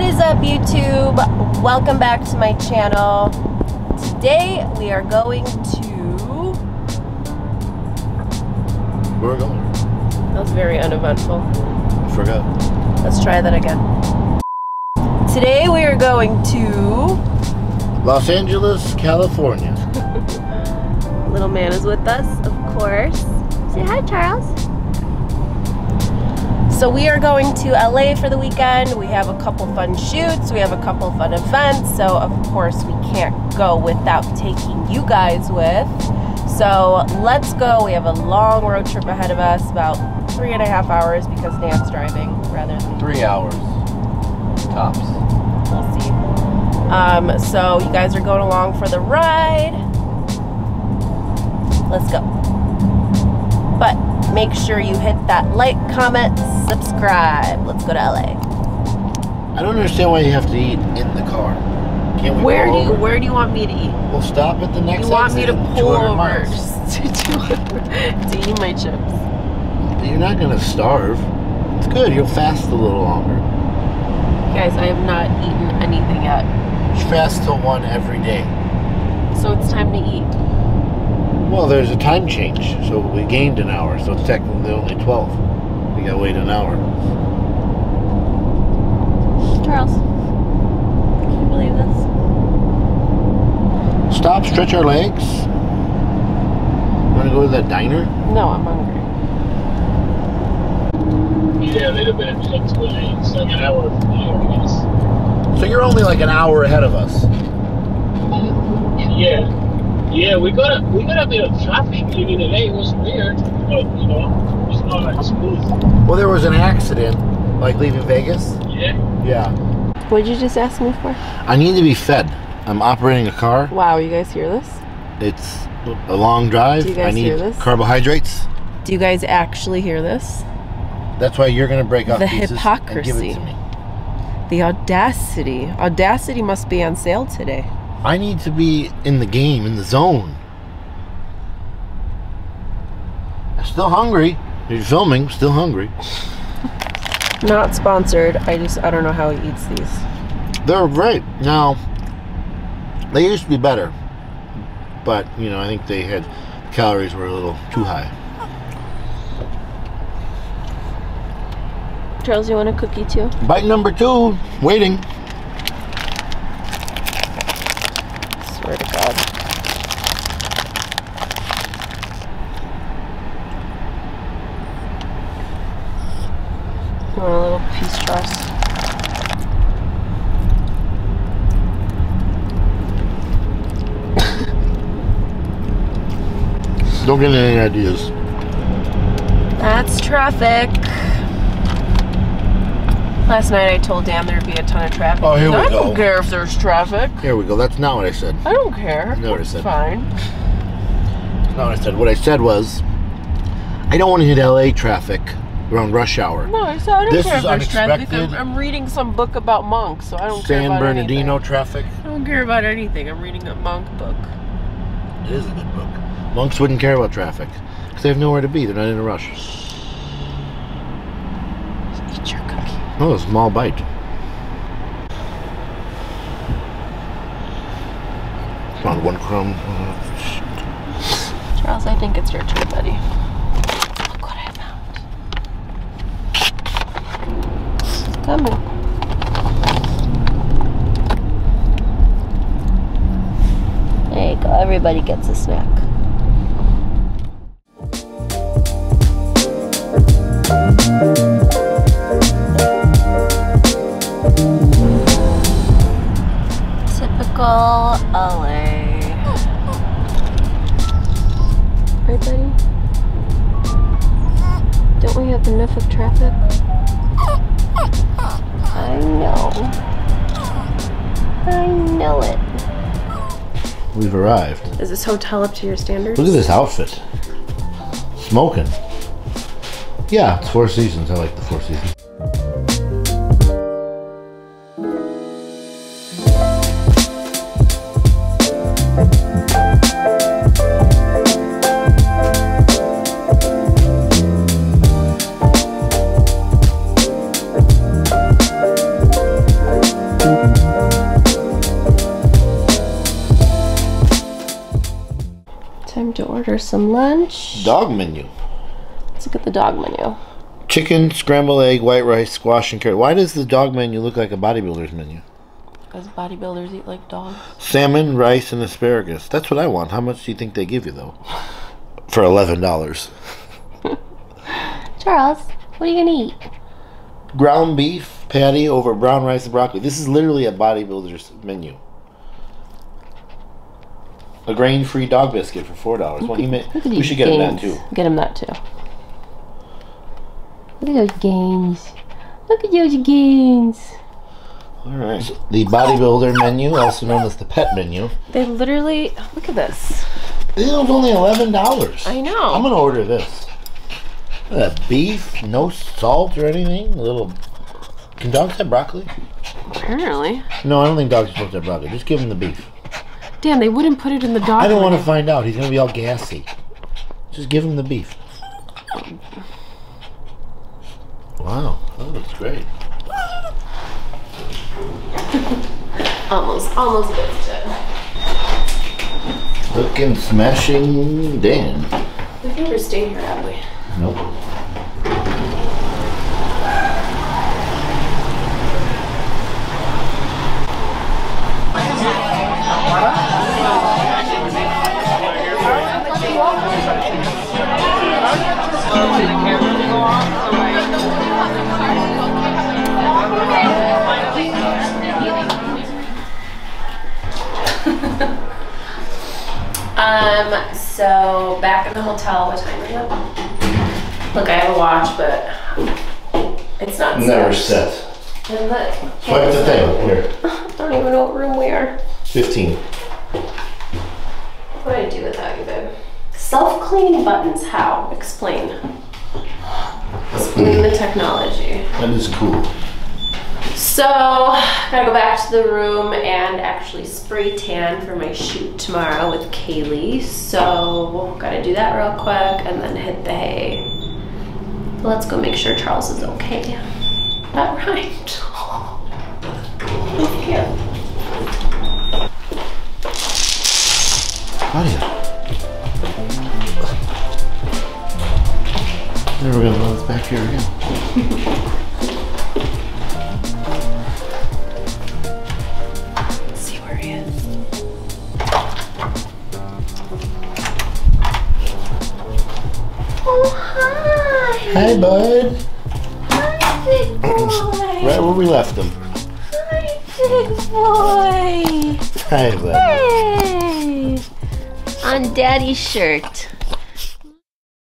What is up, YouTube? Welcome back to my channel. Today we are going to... Where are we going? That was very uneventful. I forgot. Let's try that again. Today we are going to... Los Angeles, California. Little man is with us, of course. Say hi, Charles. So we are going to LA for the weekend. We have a couple fun shoots, we have a couple fun events, so of course we can't go without taking you guys with. So let's go. We have a long road trip ahead of us, about 3.5 hours because Dan's driving rather than 3 hours. Tops. We'll see. So you guys are going along for the ride. Let's go. But make sure you hit that like, comment, subscribe. Let's go to LA. I don't understand why you have to eat in the car. Can't we where do you want me to eat? We'll stop at the next exit. You want me to pull over to eat my chips? You're not gonna starve. It's good. You'll fast a little longer. Guys, I have not eaten anything yet. You fast till 1 every day. So it's time to eat. Well, there's a time change, so we gained an hour, so it's technically only 12. We gotta wait an hour. Charles, can you believe this? Stop, stretch our legs. You wanna go to that diner? No, I'm hungry. Yeah, they'd have been at 6:28, so an hour from now, I guess. So you're only like an hour ahead of us. Yeah. Yeah, we got a bit of traffic in LA. It was weird, but you know, it's not like smooth. Well, there was an accident, like leaving Vegas. Yeah. Yeah. What did you just ask me for? I need to be fed. I'm operating a car. Wow, you guys hear this? It's a long drive. Do you guys hear this? I need carbohydrates. Do you guys actually hear this? That's why you're gonna break up the hypocrisy. And give it to me. The audacity. Audacity must be on sale today. I need to be in the game, in the zone. I'm still hungry. You're filming, still hungry. Not sponsored. I don't know how he eats these. They're great. Now, they used to be better. But, you know, I think they had, the calories were a little too high. Charles, you want a cookie too? Bite number 2, waiting. To God. You want a little piece, Charles? Don't get any ideas. That's traffic. Last night I told Dan there'd be a ton of traffic. Oh, here we go. I don't care if there's traffic. Here we go. That's not what I said. I don't care. That's not what I said. Fine. That's not what I said. What I said was, I don't want to hit LA traffic around rush hour. No, I said I don't care if there's traffic. I'm reading some book about monks, so I don't care about anything. San Bernardino traffic. I don't care about anything. I'm reading a monk book. It is a good book. Monks wouldn't care about traffic because they have nowhere to be. They're not in a rush. Oh, a small bite. Found one crumb. Charles, I think it's your turn, buddy. Look what I found. It's coming. There you go. Everybody gets a snack. Enough of traffic? I know. I know it. We've arrived. Is this hotel up to your standards? Look at this outfit. Smoking. Yeah, it's Four Seasons. I like the Four Seasons. Order some lunch. Dog menu. Let's look at the dog menu. Chicken, scrambled egg, white rice, squash, and carrot. Why does the dog menu look like a bodybuilder's menu? Because bodybuilders eat like dogs. Salmon, rice, and asparagus. That's what I want. How much do you think they give you, though? For $11. Charles, what are you gonna eat? Ground beef patty over brown rice and broccoli. This is literally a bodybuilder's menu. A grain-free dog biscuit for $4. Well, we should get him that too. Get him that too. Look at those gains. Look at those gains. All right. The bodybuilder menu, also known as the pet menu. They literally, look at this. This is only $11. I know. I'm gonna order this. Beef, no salt or anything. A little. Can dogs have broccoli? Apparently. No, I don't think dogs are supposed to have broccoli. Just give them the beef. Dan, they wouldn't put it in the dog. I don't want to find out. He's gonna be all gassy. Just give him the beef. Wow, that looks great. almost good shit. Looking smashing, Dan. We've never stayed here, have we? Nope. So back in the hotel, what time is it? Look, I have a watch, but it's not set. Never set. Swipe the thing here. I don't even know what room we are. 15. What do I do without you, babe? Self-cleaning buttons, how? Explain. Explain the technology. That is cool. So, gotta go back to the room and actually spray tan for my shoot tomorrow with Kaylee. So, gotta do that real quick and then hit the hay. Let's go make sure Charles is okay. All right. Thank you. Claudia. Never gonna let us back here again. Hi, bud. Hi, big boy. Right where we left him. Hi, big boy. Hi, bud. Hey. On Daddy's shirt.